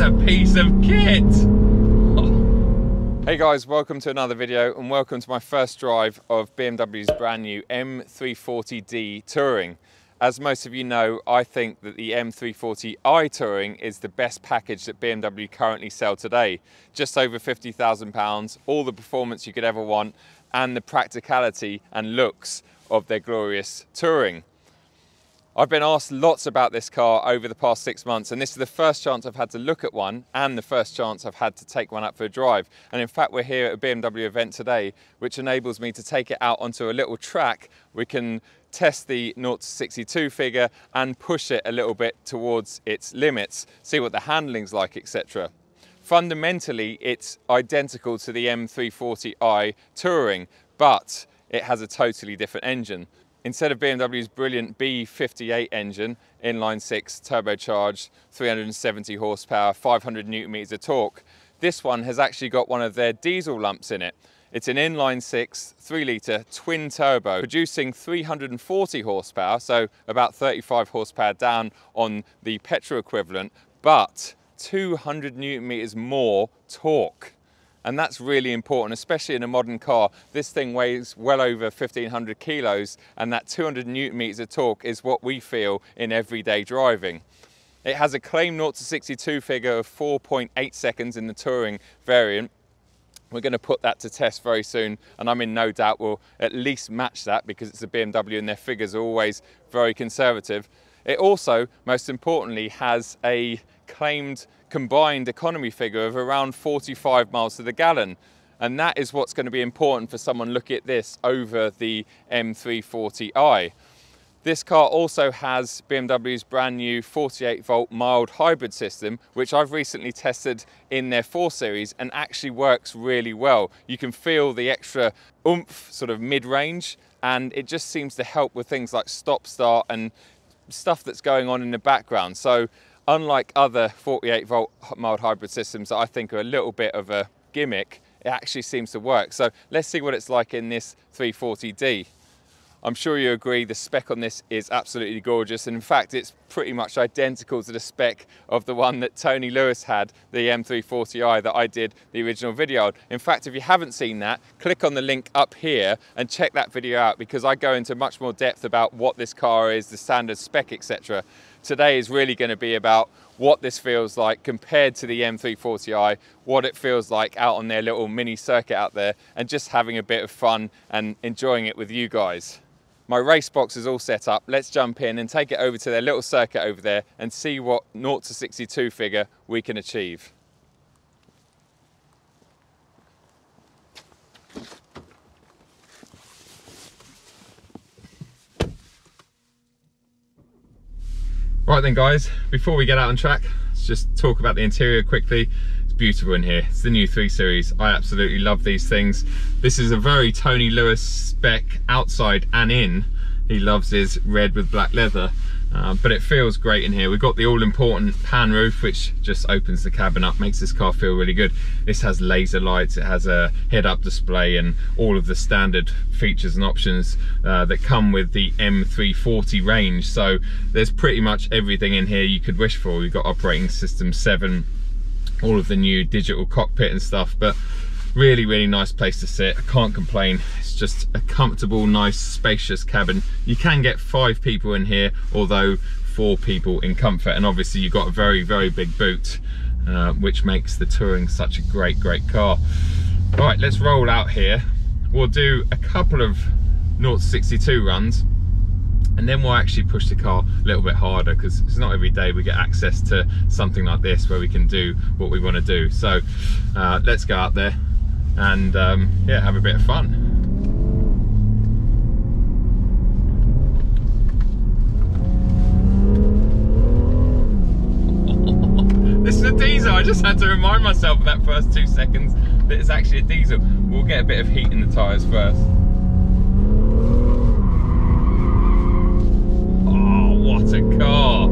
a piece of kit. Hey guys, welcome to another video and welcome to my first drive of BMW's brand new M340d Touring. As most of you know, I think that the M340i Touring is the best package that BMW currently sell today. Just over £50,000, all the performance you could ever want and the practicality and looks of their glorious Touring. I've been asked lots about this car over the past 6 months, and this is the first chance I've had to look at one and the first chance I've had to take one up for a drive. And in fact, we're here at a BMW event today, which enables me to take it out onto a little track. We can test the 0 to 62 figure and push it a little bit towards its limits, see what the handling's like, etc. Fundamentally, it's identical to the M340i Touring, but it has a totally different engine. Instead of BMW's brilliant B58 engine, inline-six, turbocharged, 370 horsepower, 500 Nm of torque, this one has actually got one of their diesel lumps in it. It's an inline-six, 3-litre twin turbo, producing 340 horsepower, so about 35 horsepower down on the petrol equivalent, but 200 Nm more torque. And that's really important, especially in a modern car. This thing weighs well over 1,500 kilos, and that 200 Nm of torque is what we feel in everyday driving. It has a claimed 0 to 62 figure of 4.8 seconds in the Touring variant. We're going to put that to test very soon, and I'm in no doubt we'll at least match that because it's a BMW and their figures are always very conservative. It also, most importantly, has a claimed combined economy figure of around 45 miles to the gallon. And that is what's going to be important for someone looking at this over the M340i. This car also has BMW's brand new 48-volt mild hybrid system, which I've recently tested in their 4 Series and actually works really well. You can feel the extra oomph sort of mid-range, and it just seems to help with things like stop-start and stuff that's going on in the background. So unlike other 48-volt mild hybrid systems that I think are a little bit of a gimmick, it actually seems to work. So let's see what it's like in this 340d. I'm sure you agree the spec on this is absolutely gorgeous. In fact, it's pretty much identical to the spec of the one that Tony Lewis had, the M340i that I did the original video on. In fact, if you haven't seen that, click on the link up here and check that video out because I go into much more depth about what this car is, the standard spec, etc. Today is really going to be about what this feels like compared to the M340i, what it feels like out on their little mini circuit out there, and just having a bit of fun and enjoying it with you guys. My race box is all set up. Let's jump in and take it over to their little circuit over there and see what 0 to 62 figure we can achieve. Right then guys, before we get out on track, let's just talk about the interior quickly. It's beautiful in here. It's the new 3 Series. I absolutely love these things. This is a very Tony Lewis spec outside and in. He loves his red with black leather, but it feels great in here. We've got the all-important pan roof, which just opens the cabin up, makes this car feel really good. This has laser lights, it has a head-up display and all of the standard features and options that come with the M340 range. So there's pretty much everything in here you could wish for. We've got operating system 7, all of the new digital cockpit and stuff, but really, really nice place to sit. I can't complain. It's just a comfortable, nice, spacious cabin. You can get 5 people in here, although 4 people in comfort. And obviously you've got a very, very big boot, which makes the Touring such a great, great car. Right, let's roll out here. We'll do a couple of 0 to 62 runs, and then we'll actually push the car a little bit harder because it's not every day we get access to something like this where we can do what we want to do. So let's go out there and yeah, have a bit of fun. This is a diesel. I just had to remind myself of that first 2 seconds that it's actually a diesel. We'll get a bit of heat in the tyres first. Oh, what a car.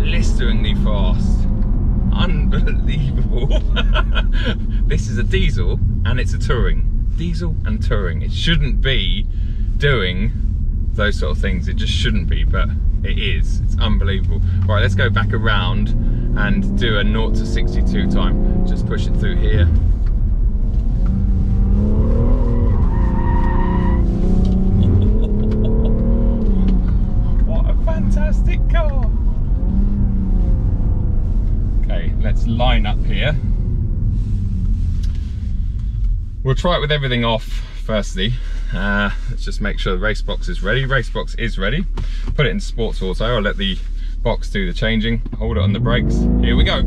Blisteringly fast. Unbelievable. This is a diesel and it's a Touring. Diesel and Touring. It shouldn't be doing those sort of things. It just shouldn't be, but it is. It's unbelievable. Right, let's go back around and do a 0 to 62 time. Just push it through here. What a fantastic car. Okay, let's line up here. We'll try it with everything off firstly. Let's just make sure the race box is ready. Race box is ready. Put it in sports auto. I'll let the box do the changing. Hold it on the brakes. Here we go.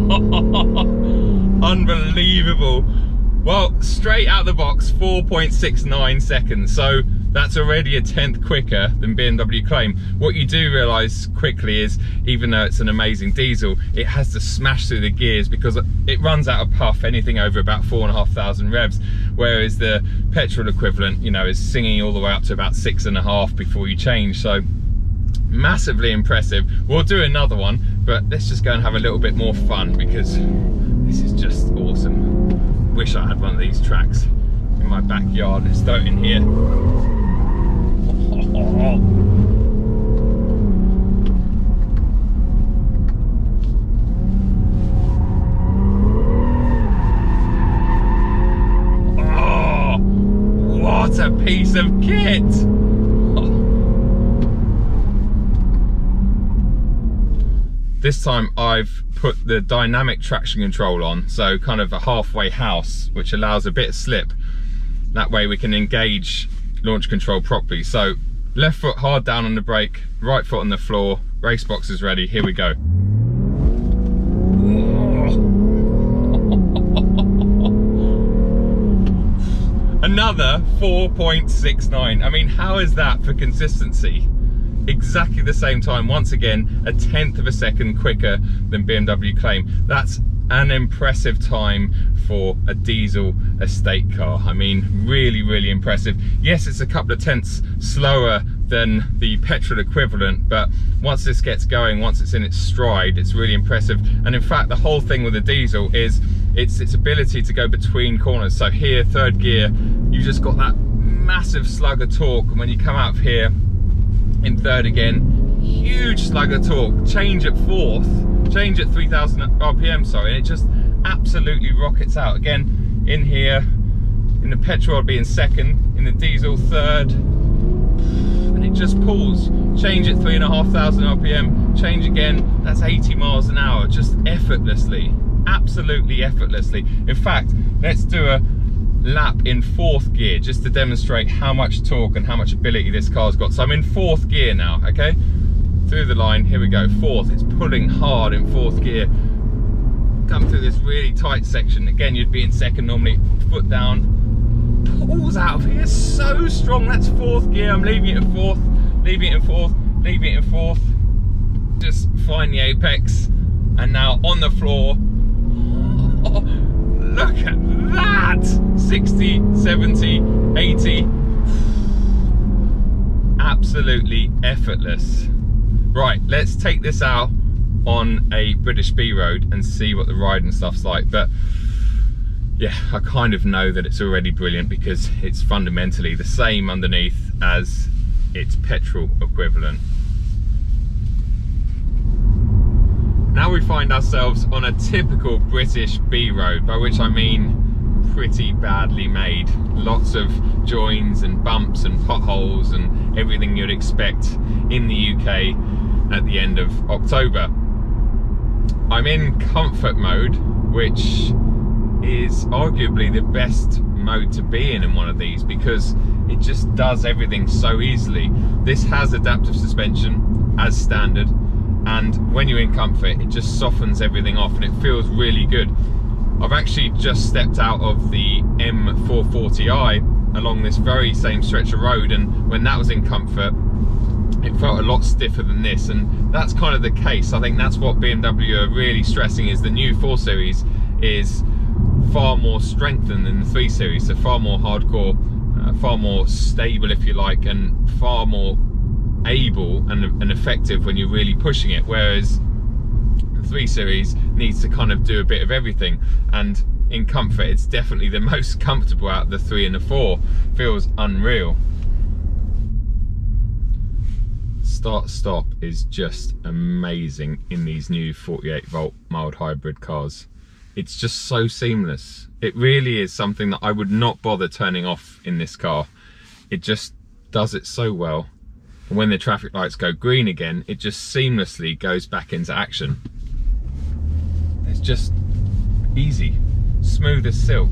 Oh. Unbelievable. Well, straight out the box, 4.69 seconds. So that's already a tenth quicker than BMW claim. What you do realise quickly is, even though it's an amazing diesel, it has to smash through the gears because it runs out of puff anything over about 4,500 revs, whereas the petrol equivalent, you know, is singing all the way up to about 6.5 before you change. So massively impressive. We'll do another one, but let's just go and have a little bit more fun because this is just awesome. Wish I had one of these tracks in my backyard. Let's throw it in here. Oh, what a piece of kit. This time I've put the dynamic traction control on, so kind of a halfway house, which allows a bit of slip. That way we can engage launch control properly. So left foot hard down on the brake, right foot on the floor, race box is ready, here we go. Another 4.69. I mean, how is that for consistency? Exactly the same time, once again, a tenth of a second quicker than BMW claim. That's an impressive time for a diesel estate car. I mean, really, really impressive. Yes, it's a couple of tenths slower than the petrol equivalent, but once this gets going, once it's in its stride, it's really impressive. And in fact, the whole thing with the diesel is its ability to go between corners. So here, third gear, you just got that massive slug of torque. And when you come out of here in third again, huge slug of torque. Change at fourth, change at 3,000 RPM, sorry, and it just absolutely rockets out. Again, in here, in the petrol, I'd be in second, in the diesel, third, and it just pulls. Change at 3,500 RPM, change again, that's 80 miles an hour, just effortlessly, absolutely effortlessly. In fact, let's do a lap in fourth gear, just to demonstrate how much torque and how much ability this car's got. So I'm in fourth gear now, okay? Through the line, here we go, fourth, it's pulling hard in fourth gear. Come through this really tight section. Again, you'd be in second normally, foot down. Pulls out of here so strong, that's fourth gear. I'm leaving it in fourth, leaving it in fourth, leaving it in fourth. Just find the apex, and now on the floor. Oh, look at that! 60, 70, 80. Absolutely effortless. Right, let's take this out on a British B road and see what the ride and stuff's like. But yeah, I kind of know that it's already brilliant because it's fundamentally the same underneath as its petrol equivalent. Now we find ourselves on a typical British B road, by which I mean pretty badly made. Lots of joins and bumps and potholes and everything you'd expect in the UK at the end of October. I'm in comfort mode, which is arguably the best mode to be in one of these because it just does everything so easily. This has adaptive suspension as standard, and when you're in comfort, it just softens everything off and it feels really good. I've actually just stepped out of the M440i along this very same stretch of road, and when that was in comfort, it felt a lot stiffer than this, and that's kind of the case. I think that's what BMW are really stressing, is the new 4 Series is far more strengthened than the 3 Series, so far more hardcore, far more stable if you like, and far more able and effective when you're really pushing it, whereas the 3 Series needs to kind of do a bit of everything. And in comfort, it's definitely the most comfortable out of the 3 and the 4. Feels unreal. Start stop is just amazing in these new 48 volt mild hybrid cars. It's just so seamless. It really is something that I would not bother turning off in this car. It just does it so well. And when the traffic lights go green again, it just seamlessly goes back into action. It's just easy, smooth as silk.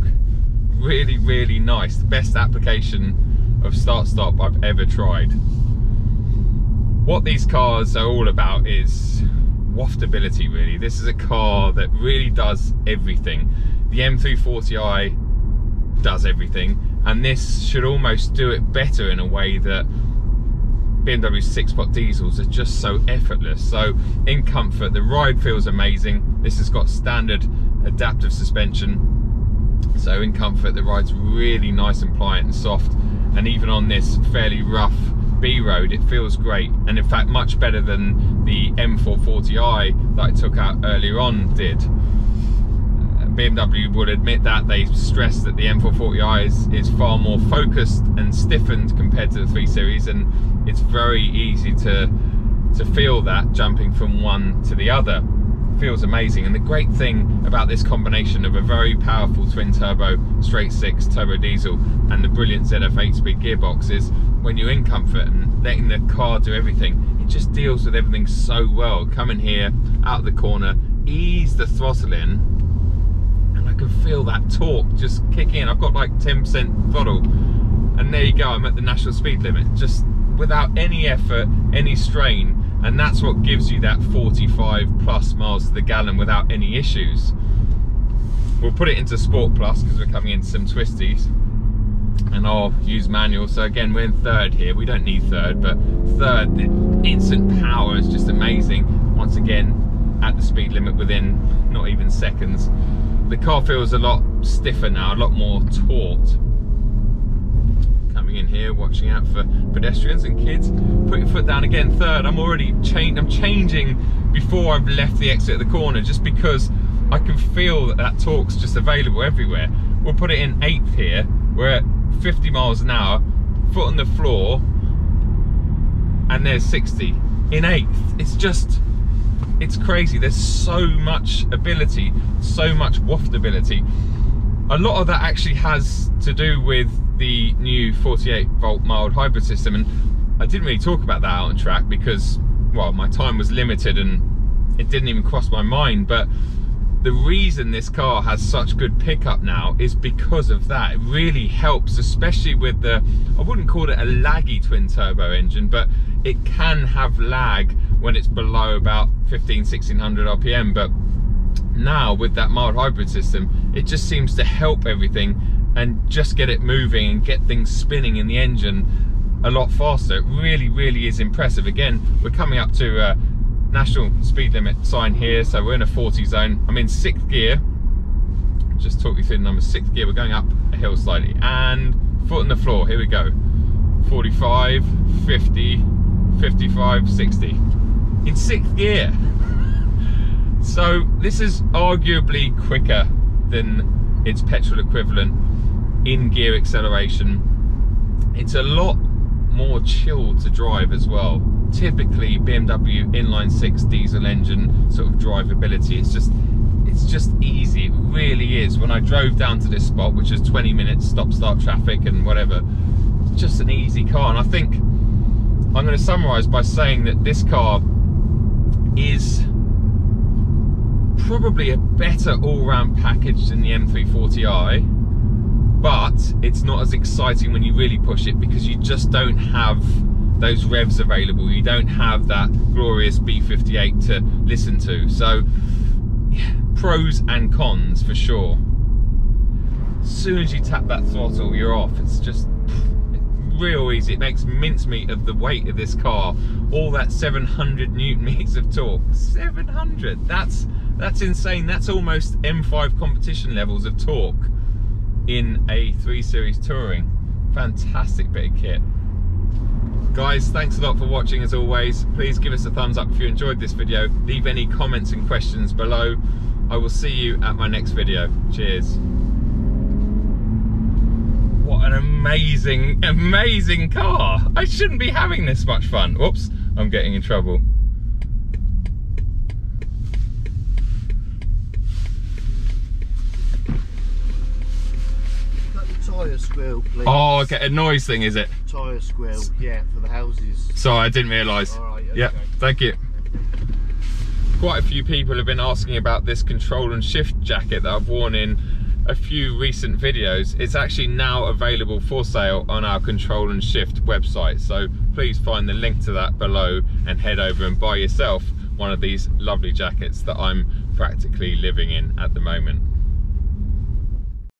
Really, really nice. The best application of start stop I've ever tried. What these cars are all about is waftability, really. This is a car that really does everything. The M340i does everything, and this should almost do it better in a way that BMW 6-pot diesels are just so effortless. So in comfort, the ride feels amazing. This has got standard adaptive suspension, so in comfort the ride's really nice and pliant and soft, and even on this fairly rough B road it feels great, and in fact much better than the M440i that I took out earlier on did. BMW would admit that. They stress that the M440i is far more focused and stiffened compared to the 3 Series, and it's very easy to feel that jumping from one to the other. Feels amazing. And the great thing about this combination of a very powerful twin turbo straight 6 turbo diesel and the brilliant ZF 8-speed gearbox is when you're in comfort and letting the car do everything, it just deals with everything so well. Come in here, out the corner, ease the throttle in, and I can feel that torque just kick in. I've got like 10% throttle and there you go, I'm at the national speed limit, just without any effort, any strain. And that's what gives you that 45 plus miles to the gallon without any issues. We'll put it into Sport Plus because we're coming into some twisties, and I'll use manual. So again, we're in third here. We don't need third, but third, the instant power is just amazing. Once again, at the speed limit within not even seconds. The car feels a lot stiffer now, a lot more taut. In here, watching out for pedestrians and kids. Put your foot down again, third. I'm already changing before I've left the exit of the corner, just because I can feel that that torque's just available everywhere. We'll put it in eighth here. We're at 50 miles an hour, foot on the floor, and there's 60 in eighth. It's just, it's crazy. There's so much ability, so much waftability. A lot of that actually has to do with the new 48 volt mild hybrid system, and I didn't really talk about that out on track because, well, my time was limited and it didn't even cross my mind. But the reason this car has such good pickup now is because of that. It really helps, especially with the, I wouldn't call it a laggy twin turbo engine, but it can have lag when it's below about 1500-1600 rpm. But now with that mild hybrid system, it just seems to help everything and just get it moving and get things spinning in the engine a lot faster. It really, really is impressive. Again, we're coming up to a national speed limit sign here, so we're in a 40 zone. I'm in 6th gear. Just talk you through the numbers. 6th gear, we're going up a hill slightly, and foot on the floor, here we go. 45, 50, 55, 60. In 6th gear. So this is arguably quicker than its petrol equivalent in gear acceleration. It's a lot more chilled to drive as well. Typically BMW inline 6 diesel engine sort of drivability, it's just easy. It really is. When I drove down to this spot, which is 20 minutes stop start traffic and whatever, it's just an easy car. And I think I'm going to summarize by saying that this car is probably a better all-round package than the M340i, but it's not as exciting when you really push it because you just don't have those revs available. You don't have that glorious B58 to listen to. So yeah, pros and cons for sure. As soon as you tap that throttle, you're off. It's just real easy. It makes mincemeat of the weight of this car. All that 700 newton meters of torque. 700, that's insane. That's almost M5 competition levels of torque in a 3 Series Touring. Fantastic bit of kit. Guys, thanks a lot for watching as always. Please give us a thumbs up if you enjoyed this video. Leave any comments and questions below. I will see you at my next video. Cheers. What an amazing, amazing car. I shouldn't be having this much fun. Whoops, I'm getting in trouble. Tyre squirrel, please. Oh, okay, a noise thing, is it? Tyre squirrel, yeah, for the houses. Sorry, I didn't realise. Right, okay. Yeah, thank you. Quite a few people have been asking about this Control and Shift jacket that I've worn in a few recent videos. It's actually now available for sale on our Control and Shift website, so please find the link to that below and head over and buy yourself one of these lovely jackets that I'm practically living in at the moment.